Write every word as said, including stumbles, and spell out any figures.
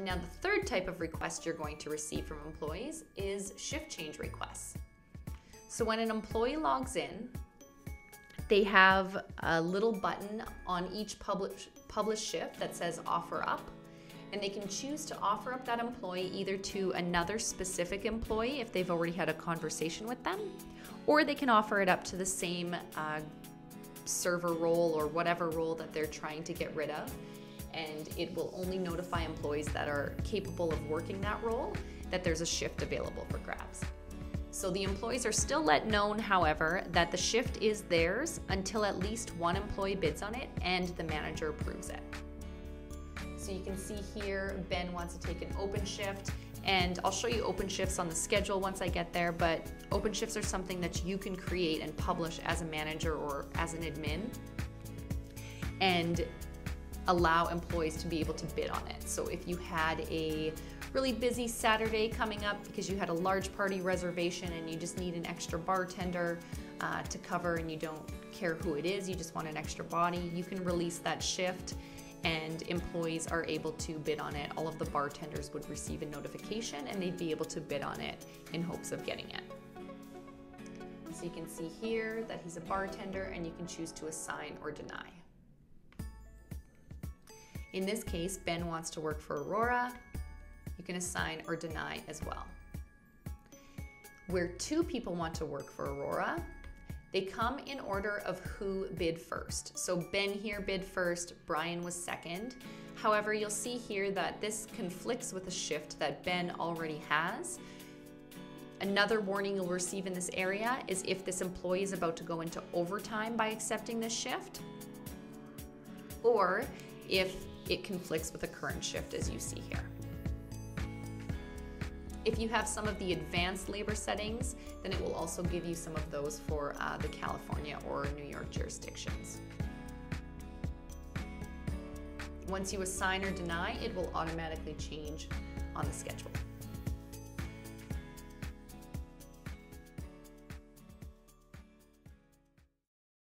And now the third type of request you're going to receive from employees is shift change requests. So when an employee logs in, they have a little button on each publish, published shift that says offer up, and they can choose to offer up that employee either to another specific employee if they've already had a conversation with them, or they can offer it up to the same uh, server role or whatever role that they're trying to get rid of, and it will only notify employees that are capable of working that role that there's a shift available for grabs. So the employees are still let known, however, that the shift is theirs until at least one employee bids on it and the manager approves it. So you can see here, Ben wants to take an open shift, and I'll show you open shifts on the schedule once I get there, but open shifts are something that you can create and publish as a manager or as an admin and allow employees to be able to bid on it. So if you had a really busy Saturday coming up because you had a large party reservation and you just need an extra bartender uh, to cover and you don't care who it is, you just want an extra body, you can release that shift and employees are able to bid on it. All of the bartenders would receive a notification and they'd be able to bid on it in hopes of getting it. So you can see here that he's a bartender and you can choose to assign or deny. In this case, Ben wants to work for Aurora. You can assign or deny as well. Where two people want to work for Aurora, they come in order of who bid first. So Ben here bid first, Brian was second. However, you'll see here that this conflicts with a shift that Ben already has. Another warning you'll receive in this area is if this employee is about to go into overtime by accepting this shift, or if it conflicts with a current shift as you see here. If you have some of the advanced labor settings, then it will also give you some of those for uh, the California or New York jurisdictions. Once you assign or deny, it will automatically change on the schedule.